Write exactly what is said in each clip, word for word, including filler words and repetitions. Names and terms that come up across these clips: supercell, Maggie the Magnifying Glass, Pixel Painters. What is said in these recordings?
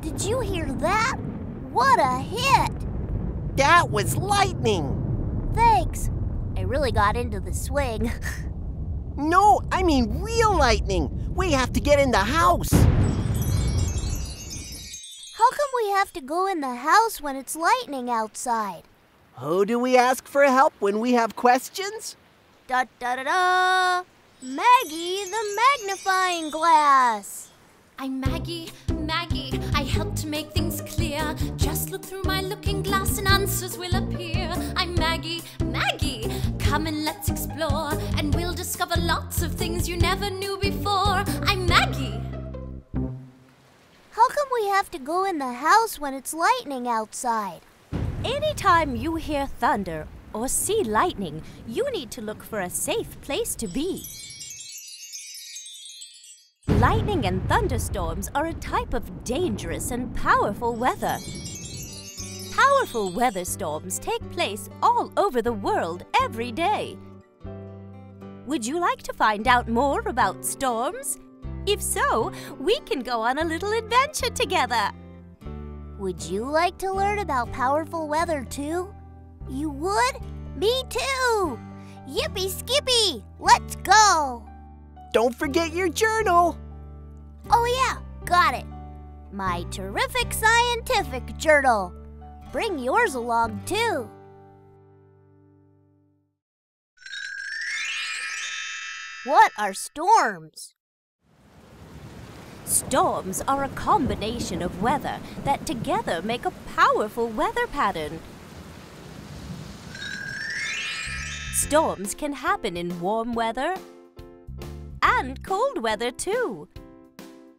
Did you hear that? What a hit! That was lightning! Thanks. I really got into the swing. No, I mean real lightning. We have to get in the house. How come we have to go in the house when it's lightning outside? Who do we ask for help when we have questions? Da-da-da-da! Maggie the Magnifying Glass! I'm Maggie, Maggie, I help to make things clear. Just look through my looking glass and answers will appear. I'm Maggie, Maggie, come and let's explore. And we'll discover lots of things you never knew before. I'm Maggie! How come we have to go in the house when it's lightning outside? Anytime you hear thunder or see lightning, you need to look for a safe place to be. Lightning and thunderstorms are a type of dangerous and powerful weather. Powerful weather storms take place all over the world every day. Would you like to find out more about storms? If so, we can go on a little adventure together. Would you like to learn about powerful weather too? You would? Me too! Yippee skippy! Let's go! Don't forget your journal! Oh yeah, got it! My terrific scientific journal! Bring yours along too! What are storms? Storms are a combination of weather that together make a powerful weather pattern. Storms can happen in warm weather and cold weather too.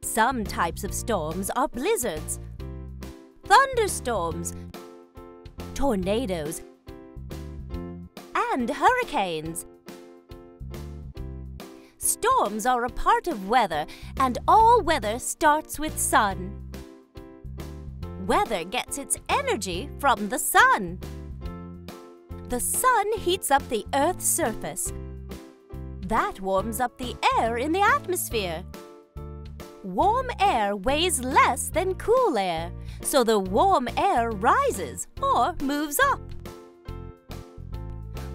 Some types of storms are blizzards, thunderstorms, tornadoes, and hurricanes. Storms are a part of weather, and all weather starts with sun. Weather gets its energy from the sun. The sun heats up the Earth's surface. That warms up the air in the atmosphere. Warm air weighs less than cool air, so the warm air rises or moves up.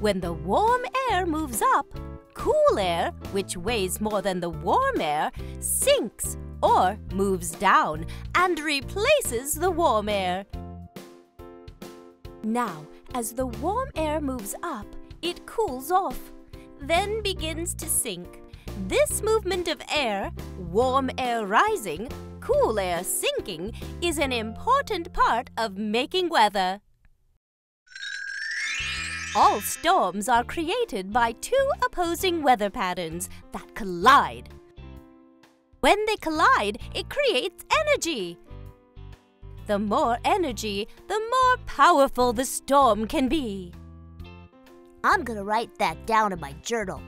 When the warm air moves up, cool air, which weighs more than the warm air, sinks or moves down and replaces the warm air. Now, as the warm air moves up, it cools off, then begins to sink. This movement of air, warm air rising, cool air sinking, is an important part of making weather. All storms are created by two opposing weather patterns that collide. When they collide, it creates energy. The more energy, the more powerful the storm can be. I'm gonna write that down in my journal.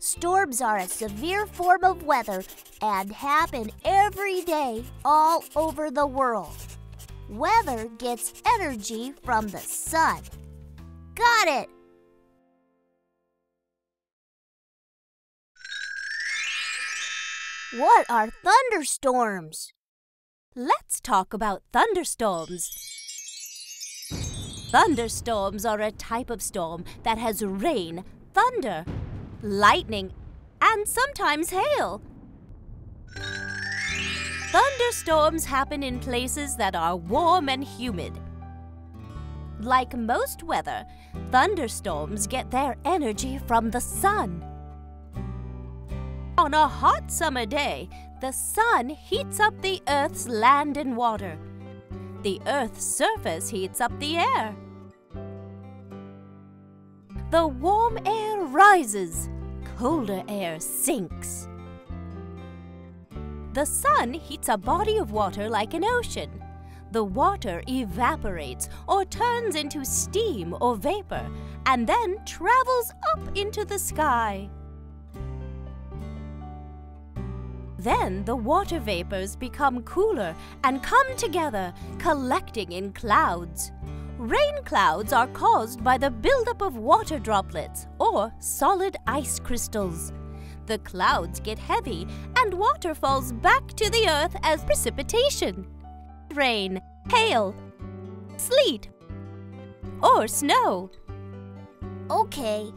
Storms are a severe form of weather and happen every day all over the world. Weather gets energy from the sun. Got it! What are thunderstorms? Let's talk about thunderstorms. Thunderstorms are a type of storm that has rain, thunder, lightning, and sometimes hail. Thunderstorms happen in places that are warm and humid. Like most weather, thunderstorms get their energy from the sun. On a hot summer day, the sun heats up the Earth's land and water. The Earth's surface heats up the air. The warm air rises, colder air sinks. The sun heats a body of water like an ocean. The water evaporates or turns into steam or vapor and then travels up into the sky. Then the water vapors become cooler and come together, collecting in clouds. Rain clouds are caused by the buildup of water droplets or solid ice crystals. The clouds get heavy and water falls back to the earth as precipitation. rain, hail, sleet, or snow. Okay,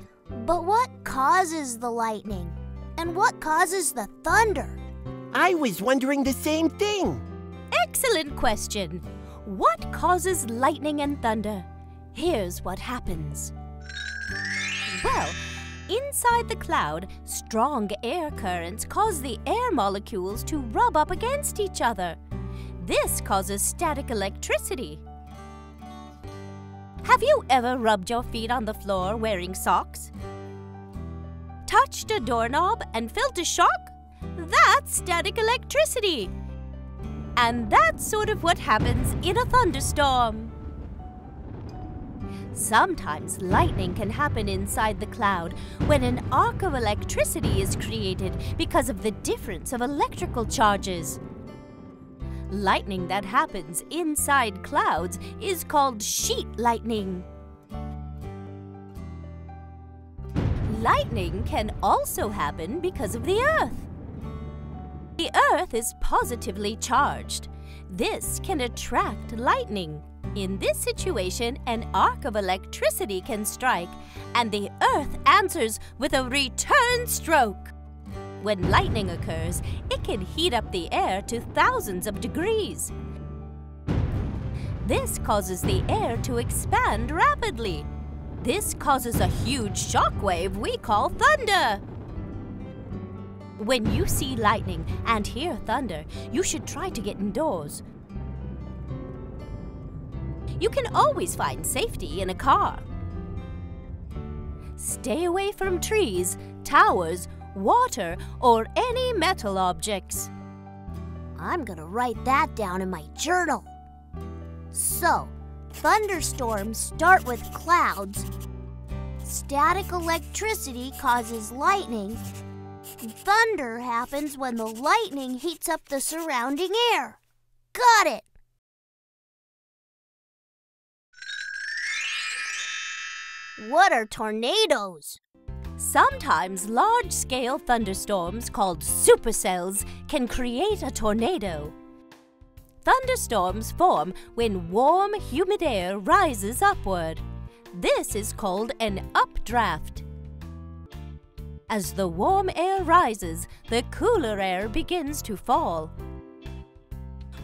but what causes the lightning? And what causes the thunder? I was wondering the same thing. Excellent question. What causes lightning and thunder? Here's what happens. Well, inside the cloud, strong air currents cause the air molecules to rub up against each other. This causes static electricity. Have you ever rubbed your feet on the floor wearing socks? Touched a doorknob and felt a shock? That's static electricity. And that's sort of what happens in a thunderstorm. Sometimes lightning can happen inside the cloud when an arc of electricity is created because of the difference of electrical charges. Lightning that happens inside clouds is called sheet lightning. Lightning can also happen because of the Earth. The Earth is positively charged. This can attract lightning. In this situation, an arc of electricity can strike, and the Earth answers with a return stroke. When lightning occurs, it can heat up the air to thousands of degrees. This causes the air to expand rapidly. This causes a huge shockwave we call thunder. When you see lightning and hear thunder, you should try to get indoors. You can always find safety in a car. Stay away from trees, towers, water, or any metal objects. I'm gonna write that down in my journal. So, thunderstorms start with clouds. Static electricity causes lightning. Thunder happens when the lightning heats up the surrounding air. Got it! What are tornadoes? Sometimes large-scale thunderstorms called supercells can create a tornado. Thunderstorms form when warm, humid air rises upward. This is called an updraft. As the warm air rises, the cooler air begins to fall.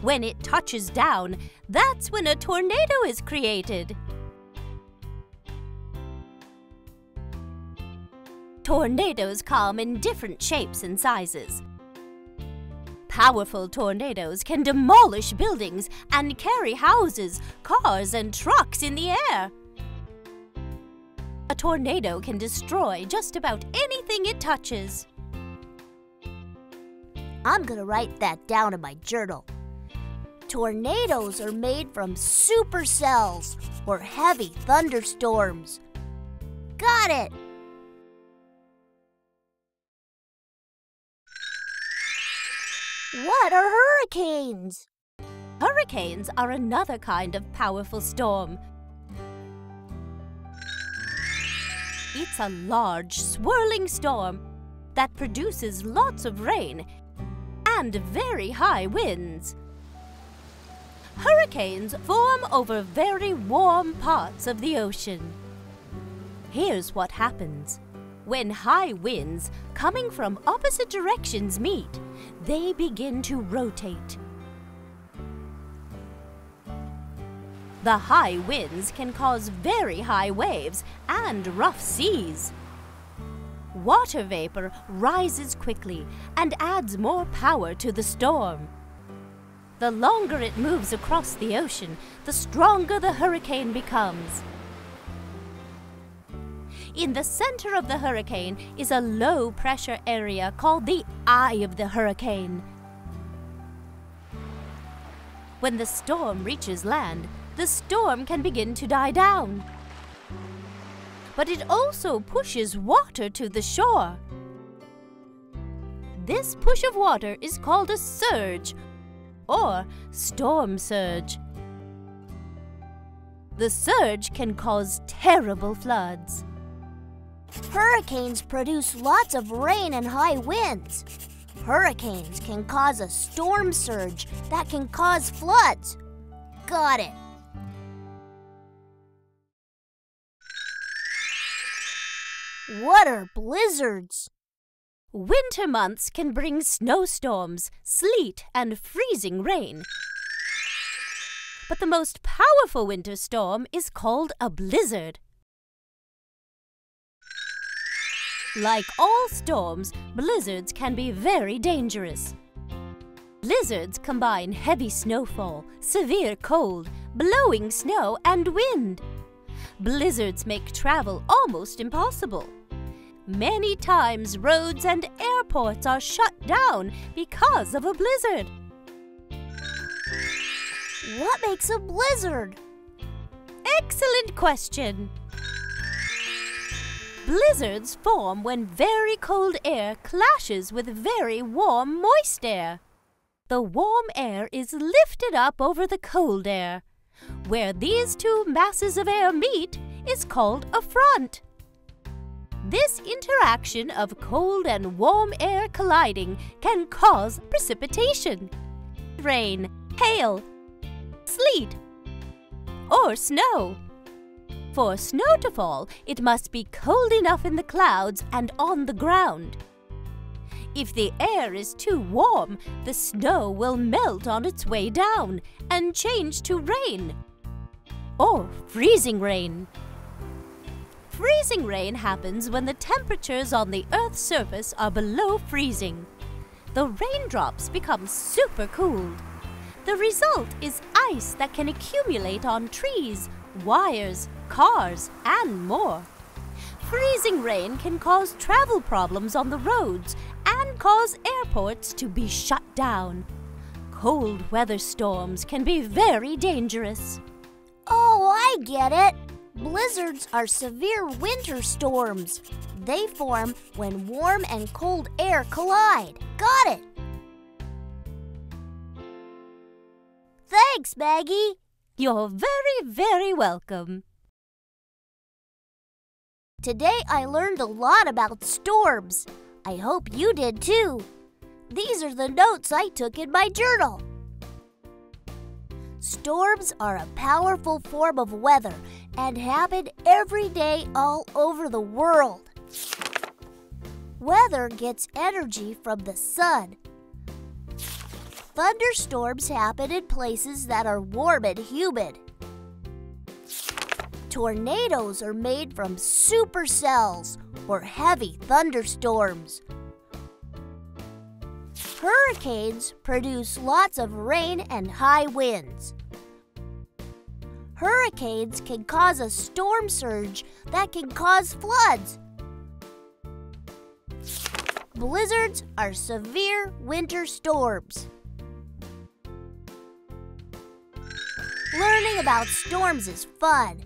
When it touches down, that's when a tornado is created. Tornadoes come in different shapes and sizes. Powerful tornadoes can demolish buildings and carry houses, cars, and trucks in the air. A tornado can destroy just about anything it touches. I'm gonna write that down in my journal. Tornadoes are made from supercells or heavy thunderstorms. Got it! What are hurricanes? Hurricanes are another kind of powerful storm. It's a large, swirling storm that produces lots of rain and very high winds. Hurricanes form over very warm parts of the ocean. Here's what happens. When high winds coming from opposite directions meet, they begin to rotate. The high winds can cause very high waves and rough seas. Water vapor rises quickly and adds more power to the storm. The longer it moves across the ocean, the stronger the hurricane becomes. In the center of the hurricane is a low-pressure area called the eye of the hurricane. When the storm reaches land, the storm can begin to die down. But it also pushes water to the shore. This push of water is called a surge or storm surge. The surge can cause terrible floods. Hurricanes produce lots of rain and high winds. Hurricanes can cause a storm surge that can cause floods Got it. What are blizzards? Winter months can bring snowstorms, sleet, and freezing rain. But the most powerful winter storm is called a blizzard. Like all storms, blizzards can be very dangerous. Blizzards combine heavy snowfall, severe cold, blowing snow, and wind. Blizzards make travel almost impossible. Many times roads and airports are shut down because of a blizzard. What makes a blizzard? Excellent question! Blizzards form when very cold air clashes with very warm, moist air. The warm air is lifted up over the cold air. Where these two masses of air meet is called a front. This interaction of cold and warm air colliding can cause precipitation, rain, hail, sleet, or snow. For snow to fall, it must be cold enough in the clouds and on the ground. If the air is too warm, the snow will melt on its way down and change to rain or freezing rain. Freezing rain happens when the temperatures on the Earth's surface are below freezing. The raindrops become super cooled. The result is ice that can accumulate on trees, wires, cars, and more. Freezing rain can cause travel problems on the roads and cause airports to be shut down. Cold weather storms can be very dangerous. Oh, I get it! Blizzards are severe winter storms. They form when warm and cold air collide. Got it! Thanks, Maggie! You're very, very welcome. Today I learned a lot about storms. I hope you did too. These are the notes I took in my journal. Storms are a powerful form of weather and happen every day all over the world. Weather gets energy from the sun. Thunderstorms happen in places that are warm and humid. Tornadoes are made from supercells or heavy thunderstorms. Hurricanes produce lots of rain and high winds. Hurricanes can cause a storm surge that can cause floods. Blizzards are severe winter storms. Learning about storms is fun.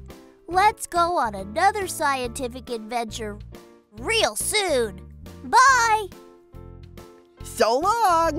Let's go on another scientific adventure real soon. Bye! So long!